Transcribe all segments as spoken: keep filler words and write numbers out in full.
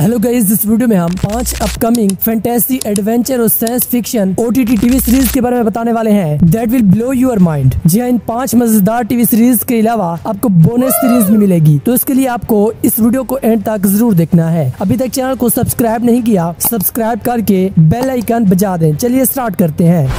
Hello guys, इस video में हम पांच अपकमिंग फैंटेसी एडवेंचर और science fiction OTT TV series के बारे में बताने वाले हैं that will blow your mind. जी हाँ, इन पांच मजेदार टीवी सीरीज के अलावा आपको बोनस सीरीज भी मिलेगी, तो इसके लिए आपको इस वीडियो को एंड तक जरूर देखना है। अभी तक चैनल को सब्सक्राइब नहीं किया, सब्सक्राइब करके बेल आइकन बजा दें। चलिए स्टार्ट करते हैं।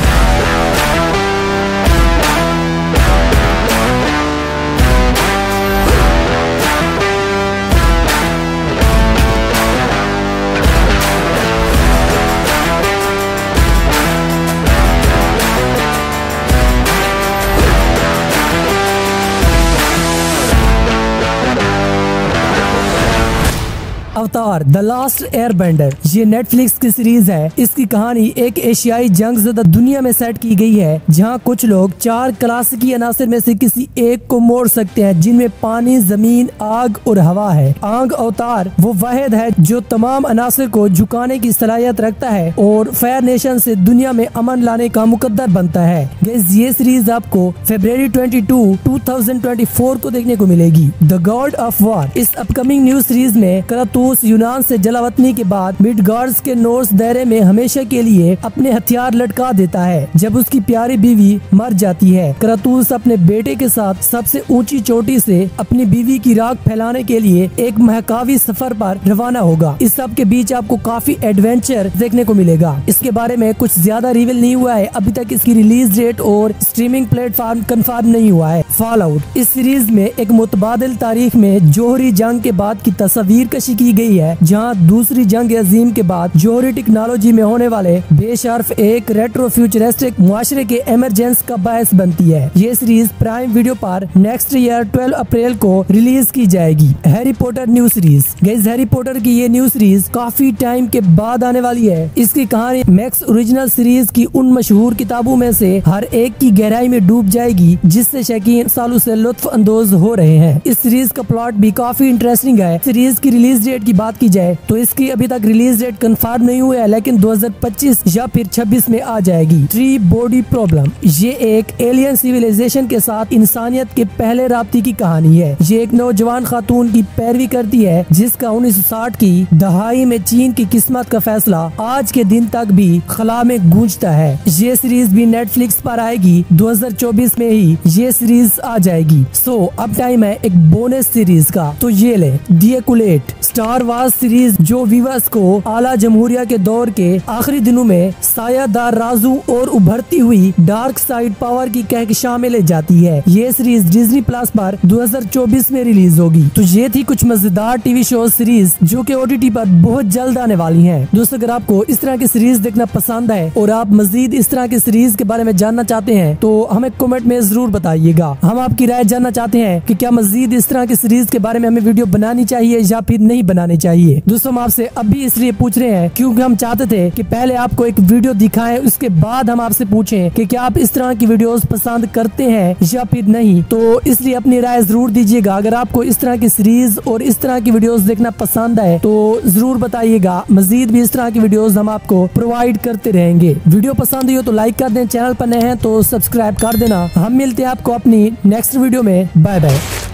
अवतार द लास्ट एयरबेंडर ये नेटफ्लिक्स की सीरीज है। इसकी कहानी एक एशियाई जंग जदा दुनिया में सेट की गई है, जहां कुछ लोग चार क्लासिकी अनासर में से किसी एक को मोड़ सकते हैं, जिनमें पानी, जमीन, आग और हवा है। आग अवतार वो वाहिद है जो तमाम अनासर को झुकाने की सलाहियत रखता है और फायर नेशन से दुनिया में अमन लाने का मुकद्दर बनता है। ये सीरीज आपको फरवरी twenty two two thousand twenty four को देखने को मिलेगी। द गॉड ऑफ वॉर इस अपकमिंग न्यूज सीरीज में क्रातोस यूनान से जलावतनी के बाद मिडगार्ड्स के नोर्स दायरे में हमेशा के लिए अपने हथियार लटका देता है। जब उसकी प्यारी बीवी मर जाती है, क्रातोस अपने बेटे के साथ सबसे ऊंची चोटी से अपनी बीवी की राख फैलाने के लिए एक महकावी सफर पर रवाना होगा। इस सब के बीच आपको काफी एडवेंचर देखने को मिलेगा। इसके बारे में कुछ ज्यादा रिवील नहीं हुआ है। अभी तक इसकी रिलीज डेट और स्ट्रीमिंग प्लेटफॉर्म कंफर्म नहीं हुआ है। फॉलआउट इस सीरीज में एक मुतबादिल तारीख में जोहरी जंग के बाद की तस्वीर कशी की गई है, जहां दूसरी जंग अजीम के बाद जोहरी टेक्नोलॉजी में होने वाले बेशर्फ एक रेट्रो फ्यूचरिस्टिक मुआशरे के एमरजेंस का बायस बनती है। ये सीरीज प्राइम वीडियो पर नेक्स्ट ईयर बारह अप्रैल को रिलीज की जाएगी। Harry Potter new series guys, Harry Potter की ये न्यू सीरीज काफी टाइम के बाद आने वाली है। इसकी कहानी मैक्स ओरिजिनल सीरीज की उन मशहूर किताबों में से हर एक की गहराई में डूब जाएगी, जिससे शौकीन सालों से लुत्फ अंदोज हो रहे हैं। इस सीरीज का प्लॉट भी काफी इंटरेस्टिंग है। सीरीज की रिलीज डेट की बात की जाए तो इसकी अभी तक रिलीज डेट कंफर्म नहीं हुई है, लेकिन दो हज़ार पच्चीस या फिर छब्बीस में आ जाएगी। थ्री बॉडी प्रॉब्लम ये एक एलियन सिविलाइजेशन के साथ इंसानियत के पहले राब्ते की कहानी है। ये एक नौजवान खातून की पैरवी करती है, जिसका उन्नीस सौ साठ की दहाई में चीन की किस्मत का फैसला आज के दिन तक भी खला में गूंजता है। ये सीरीज भी नेटफ्लिक्स पर आएगी। दो हज़ार चौबीस में ही ये सीरीज आ जाएगी। सो अब टाइम है एक बोनस सीरीज का, तो ये ले दिए कुलेट स्टार वार सीरीज जो वीवर्स को आला जमहूरिया के दौर के आखिरी दिनों में सायादार राजू और उभरती हुई डार्क साइड पावर की कहकशां में ले जाती है। ये सीरीज डिज्नी प्लस पर दो हज़ार चौबीस में रिलीज होगी। तो ये थी कुछ मजेदार टीवी शो सीरीज जो कि ओटीटी पर बहुत जल्द आने वाली हैं। दोस्तों, अगर आपको इस तरह की सीरीज देखना पसंद है और आप मजीद इस तरह की सीरीज के बारे में जानना चाहते हैं तो हमें कमेंट में जरूर बताइएगा। हम आपकी राय जानना चाहते हैं कि क्या मजीद इस तरह की सीरीज के बारे में हमें वीडियो बनानी चाहिए या फिर नहीं बनानी चाहिए। दोस्तों, हम आपसे अब भी इसलिए पूछ रहे हैं क्योंकि हम चाहते थे कि पहले आपको एक वीडियो दिखाएं, उसके बाद हम आपसे पूछें कि क्या आप इस तरह की वीडियोस पसंद करते हैं या फिर नहीं। तो इसलिए अपनी राय जरूर दीजिएगा। अगर आपको इस तरह की सीरीज और इस तरह की वीडियोस देखना पसंद है तो जरूर बताइएगा। मजीद भी इस तरह की वीडियोस हम आपको प्रोवाइड करते रहेंगे। वीडियो पसंद हो तो लाइक कर दें, चैनल पर नए हैं तो सब्सक्राइब कर देना। हम मिलते हैं आपको अपनी नेक्स्ट वीडियो में। Bye bye.